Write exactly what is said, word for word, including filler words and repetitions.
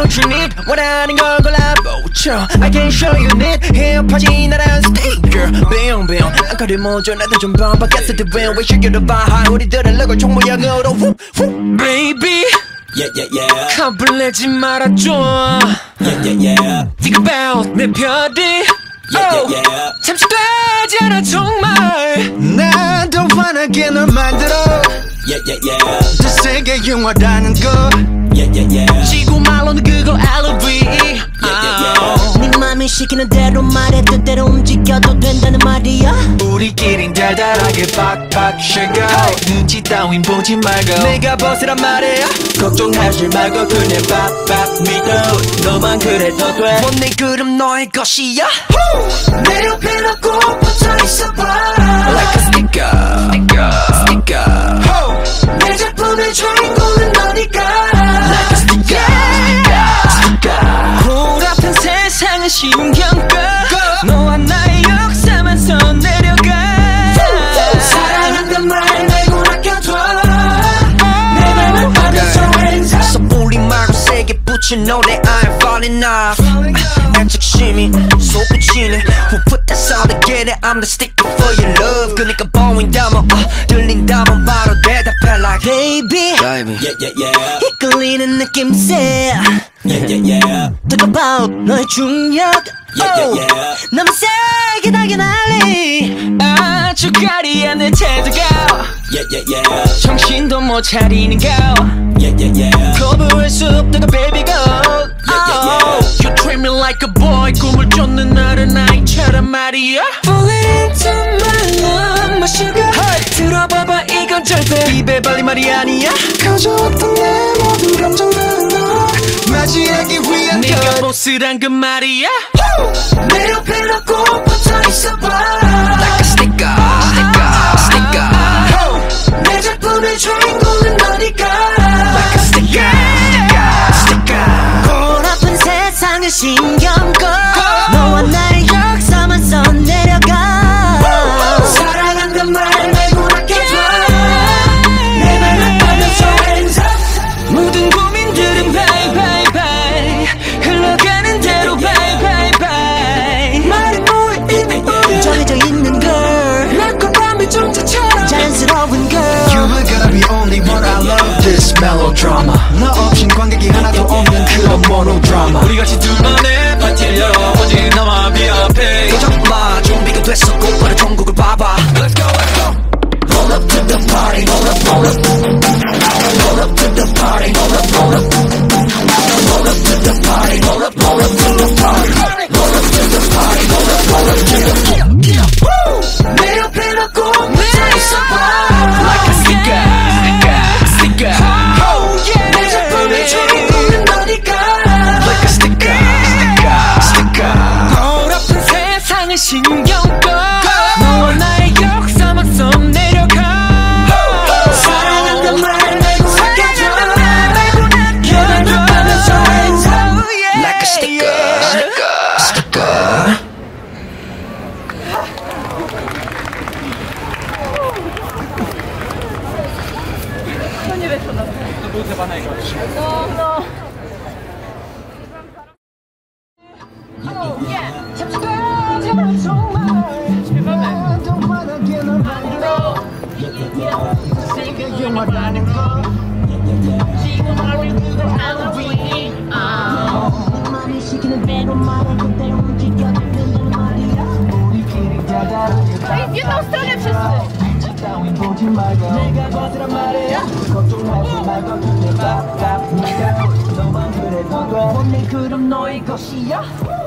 what you need. 원하는 걸 골라보죠. I can show you need. 힙하지 나란 sticker. 빙빙 안거리 모조 나도 좀 봐. 밖에서 대회 왜 시기로 봐. 우리들은 럭을 총모양으로 훅 훅. Baby yeah, yeah, yeah. 겁불내지 말아줘. Yeah, yeah, yeah. Think about 내 별이. Yeah, yeah, yeah. 잠시 되지 않아 정말. 난 더 환하게 널 만들어. Yeah, yeah, yeah. 저 세계 영화라는 거. Yeah, yeah, yeah. 지구 말로는 그거 엘리비. Yeah, yeah, yeah. 네 맘이 시키는 대로 말해 뜻대로 움직여도 된다는 말이야. 우리끼린 달달하게 팍팍 쉐고 눈치 따윈 보지 말고 내가 벗으란 말이야. 걱정하지 말고 그냥 팍팍 믿어. 너만 그래도 돼. 뭔내 그럼 너의 것이야. 내 옆에 놓고 붙어 있어봐라. Like a sticker, sticker, sticker. Ho! 내 작품의 주인공은 너니까. Like a sticker, yeah. sticker, sticker. 코앞은 세상은 신경껏 너와 나의 역사만 써내려가. 사랑한단 말 내고 아껴둬. 내 말만 받아서 행사. 섣불리 말고 세게 붙인 노래 I'm falling off. 난적심이 솟구치네. Who put that sound together? I'm the sticker for your love. 그니까 보인다면 어, 들린다면 바로 대답해 like baby. Yeah yeah yeah. 이끌리는 느낌새. Yeah yeah yeah. Talk about 너의 중력. Yeah yeah yeah. 너무 세게 나게 날리. 아주 가리야 내 태도가. Yeah yeah yeah. 정신도 못 차리는 거. Yeah yeah yeah. 거부할 수 없다고 baby go. You treat me like a boy. 꿈을 쫓는 너는 아이처럼 말이야. Falling into my love, my sugar. Hey. 들어봐봐 이건 절대 입에 발린 말이 아니야. 가져왔던 내 모든 감정들은 널 맞이하기 위한 걸 네가 보스란 그 말이야. Woo! 내 옆에 놓고 붙어 있어봐. Like a sticker, sticker, sticker. Ho! 내 작품의 주인공은 너니까. Like a sticker, yeah. sticker, sticker. 세상의 신경껏 너와 나의 역사만 써내려가. 사랑한단 말 내고 아껴줘. 내 맘을 받아줘 hands up. 모든 고민들은 bye bye bye. 흘러가는 대로 bye bye bye. 말이 뭐해 입에 오려 정해져 있는 걸. 낮과 밤의 종자처럼 자연스러운 걸. You were gonna be only one. I love this melodrama. 너 없인 관객이 하나도 없는 그런 모노드라마. 우리같이 둘만의 파티여 오직 너와 비협해. 도전마 좀비가 됐어 곧바로 전국을 봐봐. Let's go let's go. Roll up to the party roll up roll up. Roll up to the party roll up roll up. Roll up to the party roll up roll up to the party. Roll up to the party roll up roll up to the party. 내 옆에 놓고 붙어 있어봐. Like a sticker. 신경껏 너와 나의 역사만 써내려가. 사랑한단 말 내고 아껴줘. 개발도 받아줘 hands up. Like a sticker, sticker, sticker. 그럼 너의 것이야.